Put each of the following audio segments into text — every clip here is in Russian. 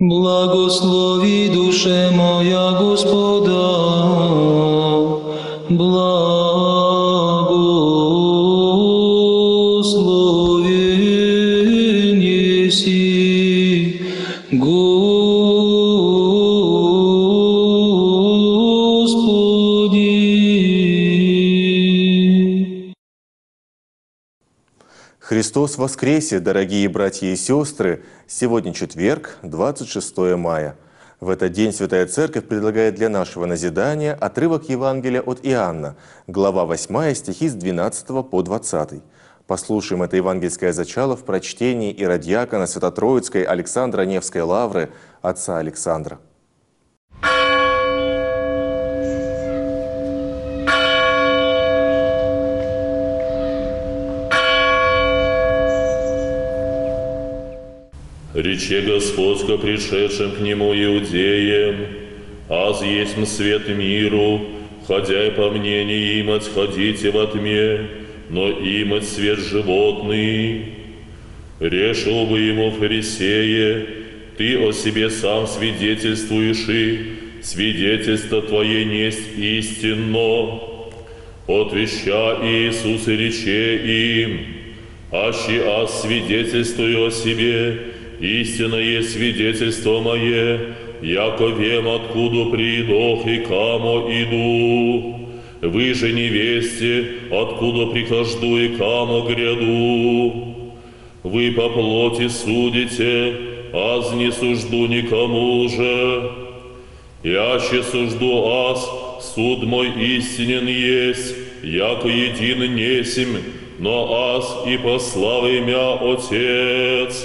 Благослови, душе моя, Господа, благослови, неси, Господи. Христос воскресе, дорогие братья и сестры! Сегодня четверг, 26 мая. В этот день Святая Церковь предлагает для нашего назидания отрывок Евангелия от Иоанна, глава 8, стихи с 12 по 20. Послушаем это евангельское зачало в прочтении иродиакона Святотроицкой Александра Невской лавры, отца Александра. «Рече Господь ко пришедшим к Нему иудеям, аз есмь свет миру, ходя по мне не имать, ходите во тьме, но имать свет животный. Решил бы ему фарисея, ты о себе сам свидетельствуешь, и свидетельство твое несть истинно. Отвеща Иисус и рече им, аще аз свидетельствую о себе, истина есть свидетельство мое, яко вем, откуда придох и камо иду. Вы же не весте, откуда прихожду и камо гряду. Вы по плоти судите, аз не сужду никому же. Яще сужду аз, суд мой истинен есть, яко един несим, но аз и послал имя Отец.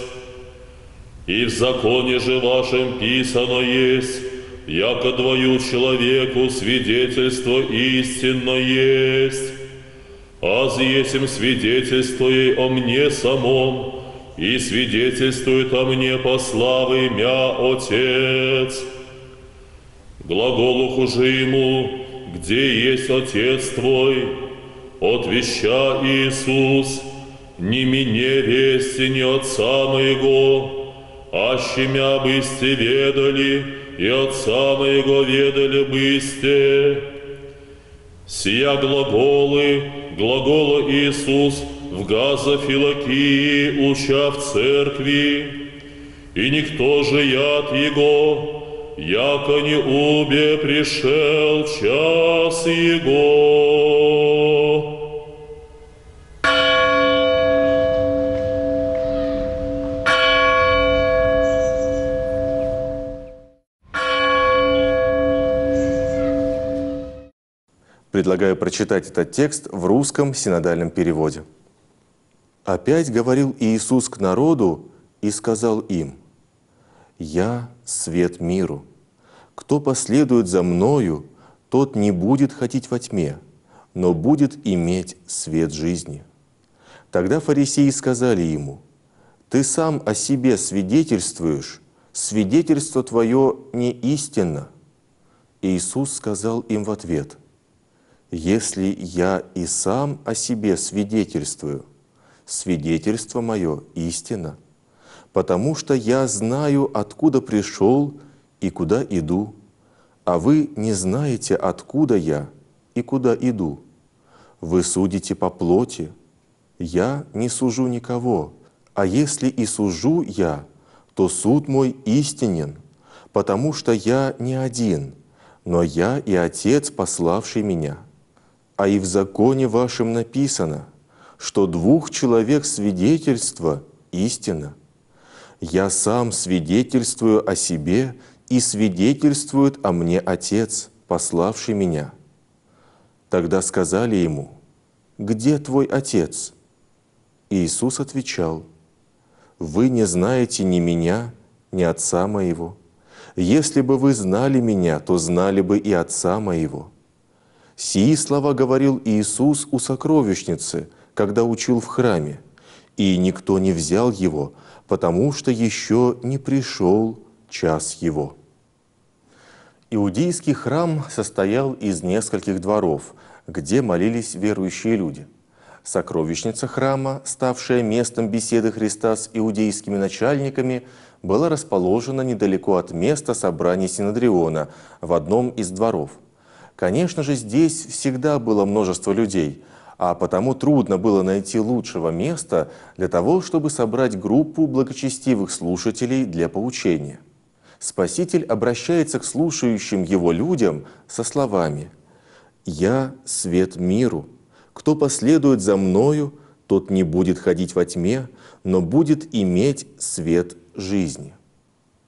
И в законе же вашем писано есть, яко двою человеку свидетельство истинно есть. Аз есмь свидетельствует о мне самом, и свидетельствует о мне послал имя Отец. Глаголуху же ему, где есть Отец твой, отвеща Иисус, не мне вести, не Отца моего, аще мя бысте ведали, и Отца моего ведали бысте. Сия глаголы, глагола Иисус в Газофилакии уча в церкви, и никто же яд Его, яко не убе пришел час Его». Предлагаю прочитать этот текст в русском синодальном переводе. «Опять говорил Иисус к народу и сказал им: «Я – свет миру. Кто последует за Мною, тот не будет ходить во тьме, но будет иметь свет жизни». Тогда фарисеи сказали Ему: «Ты сам о себе свидетельствуешь, свидетельство Твое не истинно». Иисус сказал им в ответ: «Если я и сам о себе свидетельствую, свидетельство мое истинно, потому что я знаю, откуда пришел и куда иду, а вы не знаете, откуда я и куда иду. Вы судите по плоти, я не сужу никого, а если и сужу я, то суд мой истинен, потому что я не один, но я и Отец, пославший меня. А и в законе вашем написано, что двух человек свидетельство – истина. Я сам свидетельствую о себе, и свидетельствует о мне Отец, пославший меня». Тогда сказали ему: «Где твой Отец?» Иисус отвечал: «Вы не знаете ни меня, ни Отца моего. Если бы вы знали меня, то знали бы и Отца моего». Сии слова говорил Иисус у сокровищницы, когда учил в храме, и никто не взял Его, потому что еще не пришел час Его. Иудейский храм состоял из нескольких дворов, где молились верующие люди. Сокровищница храма, ставшая местом беседы Христа с иудейскими начальниками, было расположено недалеко от места собрания Синодриона, в одном из дворов. Конечно же, здесь всегда было множество людей, а потому трудно было найти лучшего места для того, чтобы собрать группу благочестивых слушателей для поучения. Спаситель обращается к слушающим его людям со словами: «Я – свет миру. Кто последует за мною, тот не будет ходить во тьме, но будет иметь свет жизни».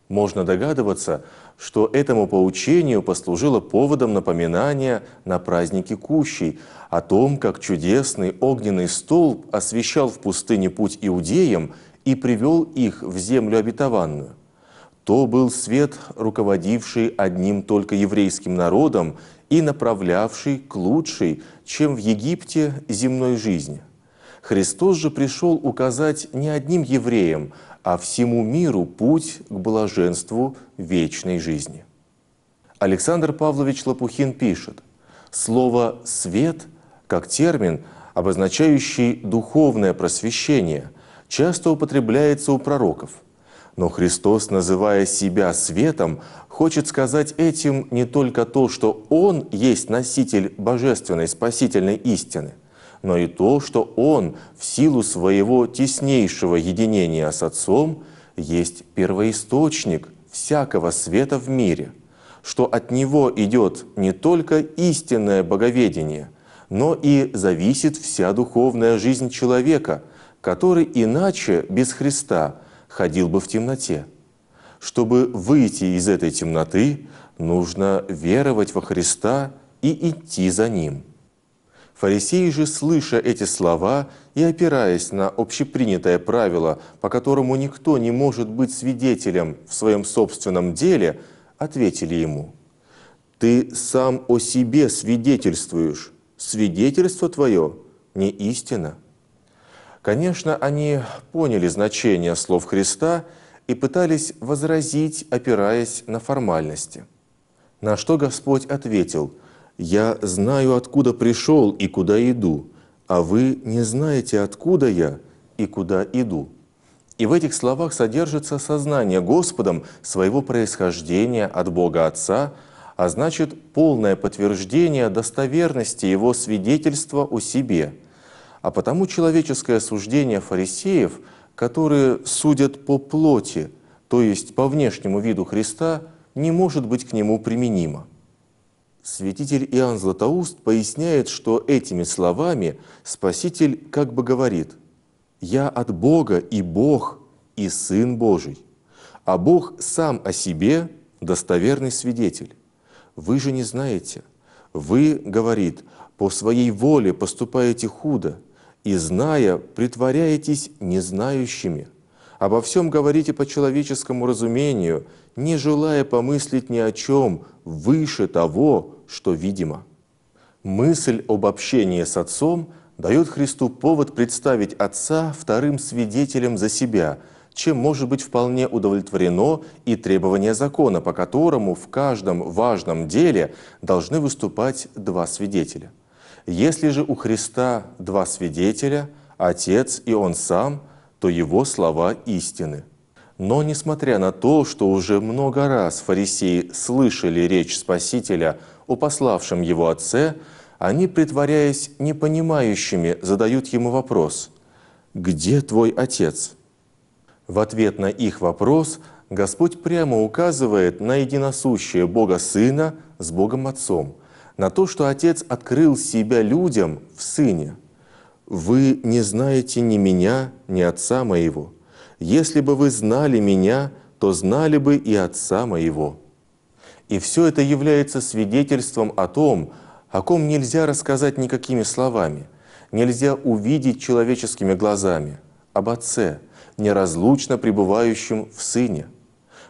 Можно догадываться, что этому поучению послужило поводом напоминания на празднике Кущей о том, как чудесный огненный столб освещал в пустыне путь иудеям и привел их в землю обетованную. То был свет, руководивший одним только еврейским народом и направлявший к лучшей, чем в Египте, земной жизни. Христос же пришел указать не одним евреям, а всему миру путь к блаженству вечной жизни. Александр Павлович Лопухин пишет: «Слово «свет» как термин, обозначающий духовное просвещение, часто употребляется у пророков. Но Христос, называя себя светом, хочет сказать этим не только то, что Он есть носитель божественной спасительной истины, но и то, что Он в силу своего теснейшего единения с Отцом есть первоисточник всякого света в мире, что от Него идет не только истинное боговедение, но и зависит вся духовная жизнь человека, который иначе без Христа ходил бы в темноте. Чтобы выйти из этой темноты, нужно веровать во Христа и идти за Ним». Фарисеи же, слыша эти слова и опираясь на общепринятое правило, по которому никто не может быть свидетелем в своем собственном деле, ответили ему: «Ты сам о себе свидетельствуешь, свидетельство твое не истина». Конечно, они поняли значение слов Христа и пытались возразить, опираясь на формальности. На что Господь ответил: «Я знаю, откуда пришел и куда иду, а вы не знаете, откуда я и куда иду». И в этих словах содержится сознание Господом своего происхождения от Бога Отца, а значит, полное подтверждение достоверности Его свидетельства о себе. А потому человеческое суждение фарисеев, которые судят по плоти, то есть по внешнему виду Христа, не может быть к нему применимо. Святитель Иоанн Златоуст поясняет, что этими словами Спаситель как бы говорит: «Я от Бога и Бог, и Сын Божий, а Бог сам о себе достоверный свидетель. Вы же не знаете, вы, — говорит, — по своей воле поступаете худо, и, зная, притворяетесь незнающими, обо всем говорите по человеческому разумению, не желая помыслить ни о чем выше того, что видимо». Мысль об общении с Отцом дает Христу повод представить Отца вторым свидетелем за себя, чем может быть вполне удовлетворено и требование закона, по которому в каждом важном деле должны выступать два свидетеля. Если же у Христа два свидетеля, Отец и Он Сам, то Его слова истины. Но несмотря на то, что уже много раз фарисеи слышали речь Спасителя о пославшем Его Отце, они, притворяясь непонимающими, задают Ему вопрос: «Где твой Отец?». В ответ на их вопрос Господь прямо указывает на единосущее Бога Сына с Богом Отцом, на то, что Отец открыл себя людям в Сыне. «Вы не знаете ни меня, ни Отца моего. Если бы вы знали меня, то знали бы и Отца моего». И все это является свидетельством о том, о ком нельзя рассказать никакими словами, нельзя увидеть человеческими глазами, об Отце, неразлучно пребывающем в Сыне.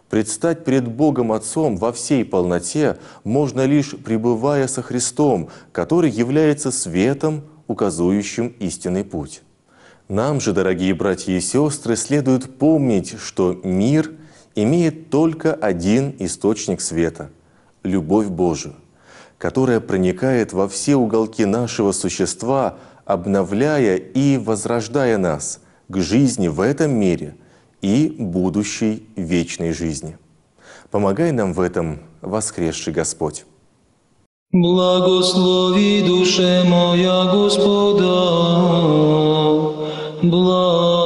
Предстать пред Богом Отцом во всей полноте можно лишь пребывая со Христом, который является светом, указывающим истинный путь. Нам же, дорогие братья и сестры, следует помнить, что мир имеет только один источник света – любовь Божию, которая проникает во все уголки нашего существа, обновляя и возрождая нас к жизни в этом мире – и будущей вечной жизни. Помогай нам в этом, воскресший Господь. Благослови, душе моя, Господа, благослови.